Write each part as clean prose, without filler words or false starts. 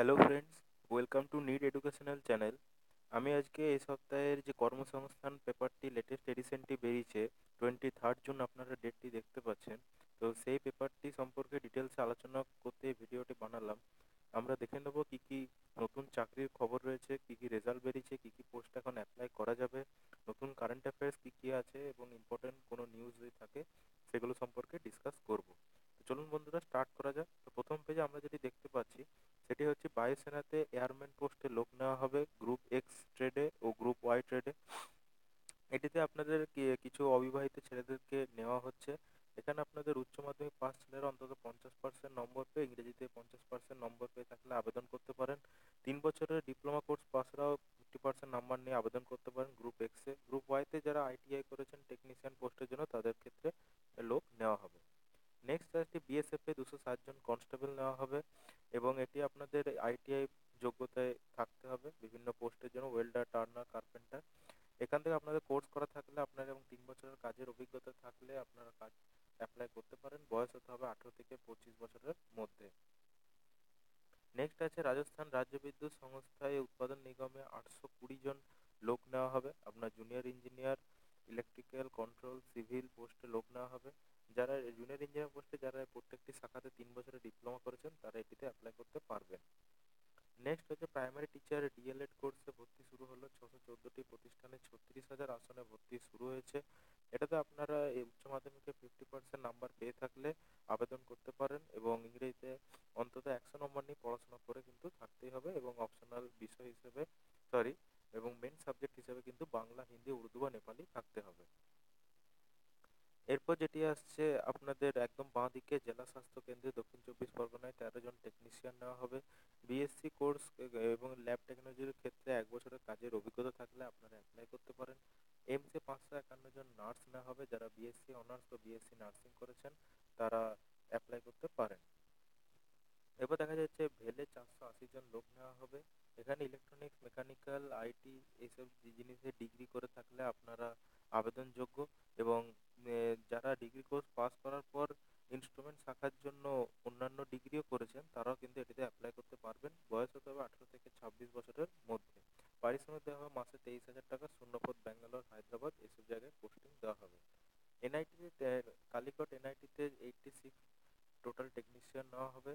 Hello friends, welcome to need educational channel. আমি আজকে এই সপ্তাহের যে কর্মসংস্থান পেপারটি লেটেস্ট এডিশনটি বেরিয়েছে 23rd জুন, আপনারা ডেটটি দেখতে পাচ্ছেন। তো সেই পেপারটি সম্পর্কে ডিটেলসে আলোচনা করতে ভিডিওটি বানালাম। আমরা দেখে নেব কী কী নতুন চাকরির খবর রয়েছে, কী কী রেজাল্ট বেরিয়েছে, কী কী পোস্ট এখন অ্যাপ্লাই করা যাবে, নতুন কারেন্ট অ্যাফেয়ার্স কী কী আছে এবং ইম্পর্টেন্ট কোনো নিউজ যদি থাকে সেগুলো সম্পর্কে ডিসকাস করব। তো চলুন বন্ধুরা, স্টার্ট করা যাক। তো প্রথম পেজে আমরা যেটি দেখতে পাচ্ছি সেটি হচ্ছে বায়ুসেনাতে এয়ারম্যান পোস্টে লোক নেওয়া হবে গ্রুপ এক্স ট্রেডে ও গ্রুপ ওয়াই ট্রেডে। এটিতে আপনাদের কিছু অবিবাহিত ছেলেদেরকে নেওয়া হচ্ছে। এখানে আপনাদের উচ্চ মাধ্যমিক পাস ছেলেরা অন্তত 50% নম্বর পেয়ে, ইংরেজিতে 50% নম্বর পেয়ে থাকলে আবেদন করতে পারেন। 3 বছরের ডিপ্লোমা কোর্স পাসরাও 50% নম্বর নিয়ে আবেদন করতে পারেন গ্রুপ এক্সে। গ্রুপ ওয়াইতে যারা আইটিআই করেছেন টেকনিশিয়ান পোস্টের জন্য তাদের ক্ষেত্রে লোক নেওয়া হবে। নেক্সট আসছে বিএসএফ এ 207 জন কনস্টেবল নেওয়া হবে এবং এটি আপনাদের আইটিআই যোগ্যতায় থাকতে হবে বিভিন্ন পোস্টের জন্য, ওয়েল্ডার, টার্নার, কার্পেন্টার। এখান থেকে আপনাদের কোর্স করা থাকলে আপনার এবং 3 বছরের কাজের অভিজ্ঞতা থাকলে আপনারা কাজ অ্যাপ্লাই করতে পারেন। বয়স হতে হবে 18 থেকে 25 বছরের মধ্যে। নেক্সট আছে রাজস্থান রাজ্য বিদ্যুৎ সংস্থায় উৎপাদন নিগমে 820 জন লোক নেওয়া হবে। আপনার junior engineer, electrical, control, civil পোস্টে লোক নেওয়া হবে। যারা জুনিয়র ইঞ্জিনিয়ার পোস্টে যারা প্রত্যেকটি শাখাতে 3 বছরের ডিপ্লোমা করেছেন তারা এটিতে অ্যাপ্লাই করতে পারবেন। নেক্সট হচ্ছে প্রাইমারি টিচার ডিএলএড কোর্সে ভর্তি শুরু হলো। 614টি প্রতিষ্ঠানে 36,000 আসনে ভর্তি শুরু হয়েছে। এটাতে আপনারা উচ্চ মাধ্যমিকে 50% নাম্বার পেয়ে থাকলে আবেদন করতে পারেন এবং ইংরেজিতে অন্তত 100 নম্বর নিয়ে পড়াশোনা করে কিন্তু থাকতেই হবে এবং অপশনাল বিষয় হিসেবে এবং মেন সাবজেক্ট হিসেবে কিন্তু বাংলা, হিন্দি, উর্দু বা নেপালি থাকতে হবে। এরপর যেটি আসছে আপনাদের একদম বাঁ দিকে জেলা স্বাস্থ্য কেন্দ্রে দক্ষিণ 24 পরগনায় 13 জন টেকনিশিয়ান নেওয়া হবে। বিএসসি কোর্স এবং ল্যাব টেকনোলজির ক্ষেত্রে 1 বছরের কাজের অভিজ্ঞতা থাকলে আপনারা অ্যাপ্লাই করতে পারেন। এমসে 551 জন নার্স নেওয়া হবে। যারা বিএসসি অনার্স বা বিএসসি নার্সিং করেছেন তারা অ্যাপ্লাই করতে পারেন। এরপর দেখা যাচ্ছে ভেলে 480 জন লোক নেওয়া হবে। এখানে ইলেকট্রনিক্স, মেকানিক্যাল, আইটি এইসব জিনিসে ডিগ্রি করে থাকলে আপনারা আবেদনযোগ্য এবং যারা ডিগ্রি কোর্স পাস করার পর ইনস্ট্রুমেন্ট শাখার জন্য অন্যান্য ডিগ্রিও করেছেন তারাও কিন্তু এটিতে অ্যাপ্লাই করতে পারবেন। বয়স হতে হবে 18 থেকে 26 বছরের মধ্যে। পারিশ্রমিক দেওয়া হবে মাসে 23,000 টাকা। শূন্যপদ ব্যাঙ্গালোর, হায়দ্রাবাদ এইসব জায়গায় পোস্টিং দেওয়া হবে। এনআইটিতে কালিকট এনআইটিতে 86 টোটাল টেকনিশিয়ান নেওয়া হবে।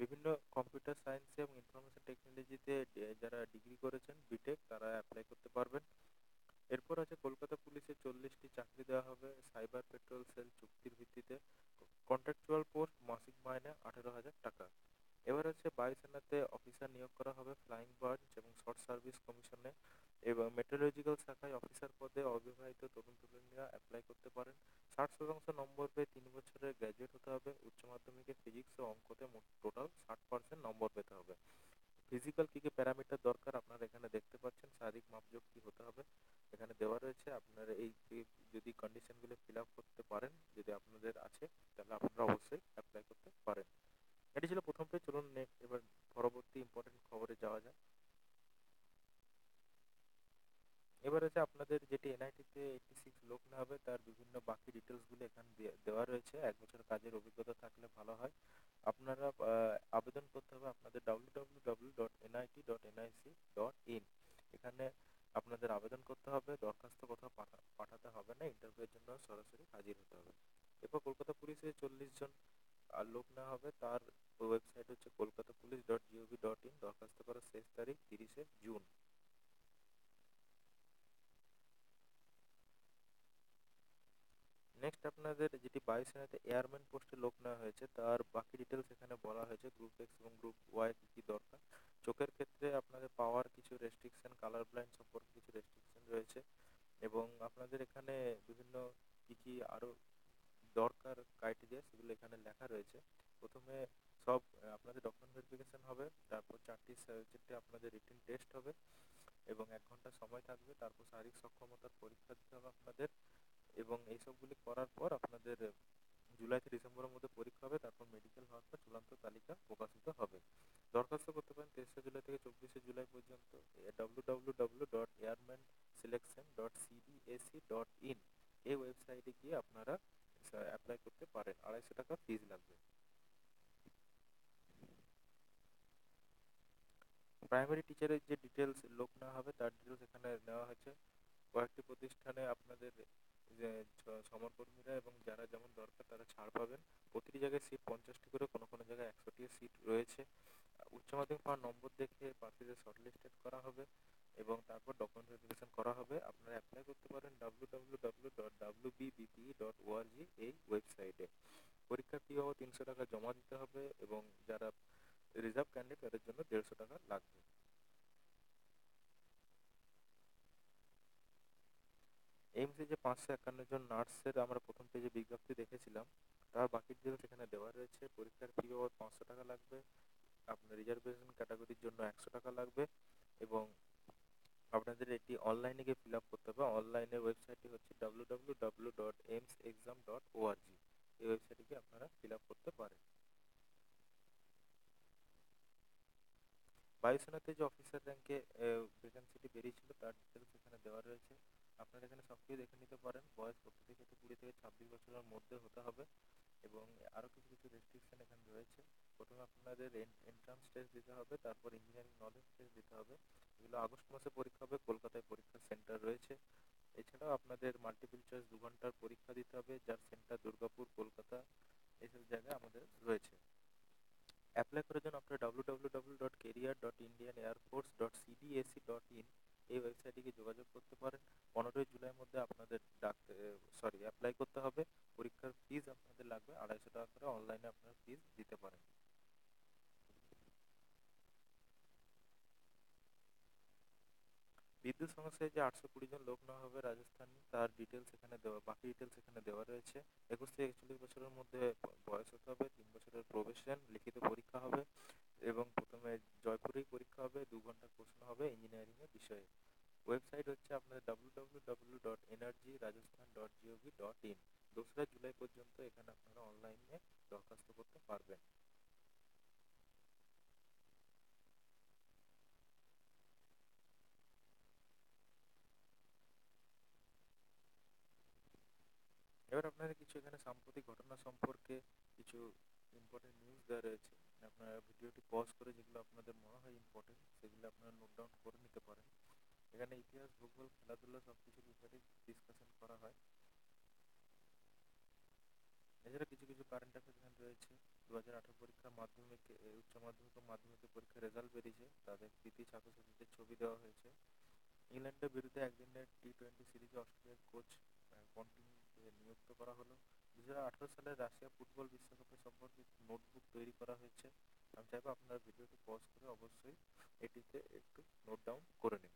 বিভিন্ন কম্পিউটার সায়েন্সে এবং ইনফরমেশন টেকনোলজিতে যারা ডিগ্রি করেছেন বিটেক তারা অ্যাপ্লাই করতে পারবেন। এরপর আছে কলকাতা পুলিশে 40টি চাকরি দেওয়া হবে সাইবার পেট্রোল সেল চুক্তির ভিত্তিতে। কন্ট্রাকচুয়াল পোস্ট, মাসিক মাইনে 18,000 টাকা। এবার হচ্ছে বায়ুসেনাতে অফিসার নিয়োগ করা হবে ফ্লাইং ব্রাঞ্চ এবং শর্ট সার্ভিস কমিশনে এবং মেট্রোলজিক্যাল শাখায় অফিসার পদে অবিবাহিত তরুণ তরুণীরা অ্যাপ্লাই করতে পারেন। 60% নম্বর পেয়ে 3 বছরের গ্র্যাজুয়েট হতে হবে। উচ্চ মাধ্যমিকে ফিজিক্স ও অঙ্কতে টোটাল 60% নম্বর পেতে হবে। ফিজিক্যাল কী কী প্যারামিটার দরকার আপনারা এখানে দেখতে পাচ্ছেন, শারীরিক মাপযোগ কী হতে হবে এখানে দেওয়া রয়েছে। আপনারা এই যদি কন্ডিশনগুলো ফিল আপ করতে পারেন, যদি আপনাদের আছে তাহলে আপনারা অবশ্যই অ্যাপ্লাই করতে পারেন। এটি ছিল প্রথম পেজ। চলুন এবার পরবর্তী ইম্পর্টেন্ট খবরে যাওয়া যায়। এবার হচ্ছে আপনাদের যেটি এনআইটিতে 86 লোক নেওয়া হবে তার বিভিন্ন বাকি ডিটেলসগুলো এখানে দেওয়া রয়েছে। 1 বছর কাজের অভিজ্ঞতা থাকলে ভালো হয়। আপনারা আবেদন করতে হবে আপনাদের www.nit.nic.in, এখানে আপনাদের আবেদন করতে হবে। দরখাস্ত কোথাও পাঠাতে হবে না, ইন্টারভিউয়ের জন্য সরাসরি হাজির হতে হবে। এরপর কলকাতা পুলিশে 40 জন লোক নেওয়া হবে। তার ওয়েবসাইট হচ্ছে kolkatapolice.gov.in। দরখাস্ত করার শেষ তারিখ 30শে জুন। নেক্সট আপনাদের যেটি বায়ুসেনাতে এয়ারম্যান পোস্টে লোক নেওয়া হয়েছে তার বাকি ডিটেলস এখানে বলা হয়েছে। গ্রুপ এক্স এবং গ্রুপ ওয়াই কি দরকার। চোখের ক্ষেত্রে আপনাদের পাওয়ার কিছু রেস্ট্রিকশন, কালার ব্লাইন্ড সম্পর্কে কিছু রেস্ট্রিকশন রয়েছে এবং আপনাদের এখানে বিভিন্ন কি কি আরও দরকার ক্রাইটেরিয়া সেগুলো এখানে লেখা রয়েছে। প্রথমে সব আপনাদের ডকুমেন্ট ভেরিফিকেশন হবে, তারপর 4টি সাবজেক্টে আপনাদের রিটেন টেস্ট হবে এবং 1 ঘন্টা সময় থাকবে। তারপর শারীরিক সক্ষমতার পরীক্ষা দিতে হবে আপনাদের এবং এইসবগুলি করার পর আপনাদের জুলাই থেকে ডিসেম্বরের মধ্যে পরীক্ষা হবে। তারপর মেডিকেল হওয়ার পর চূড়ান্ত তালিকা প্রকাশিত হবে। দরখাস্ত করতে পারেন 23শে জুলাই থেকে 24শে জুলাই পর্যন্ত www.airmanselection.cbac.in এই ওয়েবসাইটে গিয়ে আপনারা অ্যাপ্লাই করতে পারেন। 250 টাকা ফিজ লাগবে। প্রাইমারি টিচারের যে ডিটেলস লোক না হবে তার ডিটেলস এখানে নেওয়া হয়েছে। কয়েকটি প্রতিষ্ঠানে আপনাদের যে সমরকর্মীরা এবং যারা যেমন দরকার তারা ছাড় পাবেন। প্রতিটি জায়গায় সিট 50টি করে, কোনো কোনো জায়গায় 100টি সিট রয়েছে। উচ্চ মাধ্যমিক পাওয়ার নম্বর দেখে প্রার্থীদের শর্টলিস্টেড করা হবে এবং তারপর ডকুমেন্ট ভেরিফিকেশন করা হবে। আপনারা অ্যাপ্লাই করতে পারেন www.wbppe.org এই ওয়েবসাইটে। পরীক্ষার ফি বাবদ 300 টাকা জমা দিতে হবে এবং যারা রিজার্ভ ক্যান্ডিডেট তাদের জন্য 150 টাকা লাগবে। এইমসে যে 551 জন নার্সের আমরা প্রথম পেজে বিজ্ঞপ্তি দেখেছিলাম, তার বাকি ডিটেলস এখানে দেওয়া রয়েছে। পরীক্ষার ফি বাবদ 500 টাকা লাগবে, আপনার রিজার্ভেশন ক্যাটাগরির জন্য 100 টাকা লাগবে এবং আপনাদের এটি অনলাইনে গিয়ে ফিল আপ করতে হবে। অনলাইনের ওয়েবসাইটটি হচ্ছে www.aimsexam.org। এই ওয়েবসাইটে গিয়ে আপনারা ফিল আপ করতে পারেন। বায়ুসেনাতে যে অফিসার র্যাঙ্কে ভ্যাকেন্সিটি বেরিয়েছিল তার ডিটেলস এখানে দেওয়া রয়েছে। আপনারা এখানে সবকিছু দেখে নিতে পারেন। বয়স প্রত্যেকের ক্ষেত্রে 20 থেকে 26 বছরের মধ্যে হতে হবে এবং আরও কিছু কিছু রেস্ট্রিকশন এখানে রয়েছে। প্রথমে আপনাদের এন্ট্রান্স টেস্ট দিতে হবে, তারপর ইঞ্জিনিয়ারিং নলেজ টেস্ট দিতে হবে। এগুলো আগস্ট মাসে পরীক্ষা হবে, কলকাতায় পরীক্ষার সেন্টার রয়েছে। এছাড়াও আপনাদের মাল্টিপল চয়েস 2 ঘন্টার পরীক্ষা দিতে হবে, যার সেন্টার দুর্গাপুর, কলকাতা এইসব জায়গায় আমাদের রয়েছে। অ্যাপ্লাই করার জন্য আপনারা www.career.indianairforce.cbsc.in এই ওয়েবসাইটে গিয়ে যোগাযোগ করতে পারেন। 15 জুলাইয়ের মধ্যে আপনাদের অ্যাপ্লাই করতে হবে। পরীক্ষার ফিজ আপনাদের লাগবে 250 টাকা করে, অনলাইনে আপনারা ফিজ দিতে পারেন। বিদ্যুৎ সংস্থায় যে 820 জন লোক নেওয়া হবে রাজস্থানী, তার ডিটেলস এখানে দেওয়া, বাকি ডিটেলস এখানে দেওয়া রয়েছে। 21 থেকে 41 বছরের মধ্যে বয়স হতে হবে, 3 বছরের প্রবেশন, লিখিত পরীক্ষা হবে এবং প্রথমে জয়পুরেই পরীক্ষা হবে। 2 ঘন্টার প্রশ্ন হবে ইঞ্জিনিয়ারিং এর বিষয়ে। ওয়েবসাইট হচ্ছে আপনাদের www.energyrajasthan.gov.in। 2রা জুলাই পর্যন্ত এখানে আপনারা অনলাইনে দরখাস্ত করতে পারবেন। এবার আপনাদের কিছু এখানে সাম্প্রতিক ঘটনা সম্পর্কে কিছু ইম্পর্টেন্ট নিউজ দেওয়া রয়েছে। আপনারা ভিডিওটি পজ করে যেগুলো আপনাদের মনে হয় ইম্পর্টেন্ট সেগুলো আপনারা নোট ডাউন করে নিতে পারেন। এখানে ইতিহাস, ভূগোল, খেলাধুলা সব কিছুর বিষয়ে ডিসকাশন করা হয়। এছাড়া কিছু কিছু কারেন্ট অ্যাফেয়ার রয়েছে। 2018 পরীক্ষার মাধ্যমিক, উচ্চ মাধ্যমিক ও মাধ্যমিকের পরীক্ষার রেজাল্ট বেরিয়েছে, তাদের কৃতি ছাত্রছাত্রীদের ছবি দেওয়া হয়েছে। ইংল্যান্ডের বিরুদ্ধে একদিনের T20 সিরিজে অস্ট্রেলিয়ার কোচ নিযুক্ত করা হলো। 2018 সালে রাশিয়া ফুটবল বিশ্বকাপে সম্পর্কিত নোটবুক তৈরি করা হয়েছে। আমি চাইবো আপনারা ভিডিওটি পজ করে অবশ্যই এটিতে একটু নোট ডাউন করে নিন।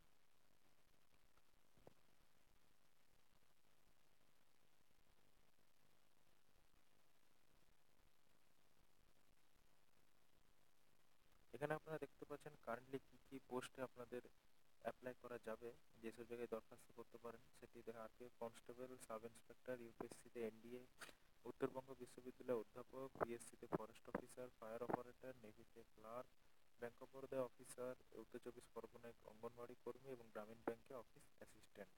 এখানে আপনারা দেখতে পাচ্ছেন কারেন্টলি কি কি পোস্টে আপনাদের অ্যাপ্লাই করা যাবে, যেসব জায়গায় দরখাস্ত করতে পারেন সেটি দেখা আরপিএফ, কনস্টেবল, সাব ইন্সপেক্টর, ইউপিএসসিতে NDA, উত্তরবঙ্গ বিশ্ববিদ্যালয়ের অধ্যাপক, পিএসসিতে ফরেস্ট অফিসার, ফায়ার অপারেটর, নেভিতে clerk, bank of Baroda officer, উত্তর 24 পরগনায় অঙ্গনওয়াড়ি কর্মী এবং গ্রামীণ ব্যাংকে অফিস অ্যাসিস্ট্যান্ট।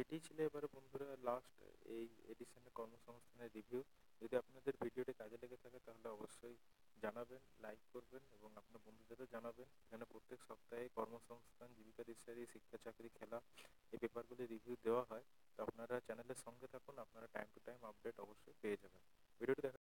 এটি ছিল এবারে বন্ধুরা লাস্ট এই এডিশনে কর্মসংস্থানের রিভিউ। যদি আপনাদের ভিডিওটি কাজে লেগে থাকে তাহলে অবশ্যই জানাবেন, লাইক করবেন এবং আপনার বন্ধুদেরও জানাবেন। এখানে প্রত্যেক সপ্তাহে কর্মসংস্থান, জীবিকা, দিশারি, শিক্ষা, চাকরি, খেলা এই পেপারগুলি রিভিউ দেওয়া হয়। তো আপনারা চ্যানেলের সঙ্গে থাকুন, আপনারা টাইম টু টাইম আপডেট অবশ্যই পেয়ে যাবেন। ভিডিওটি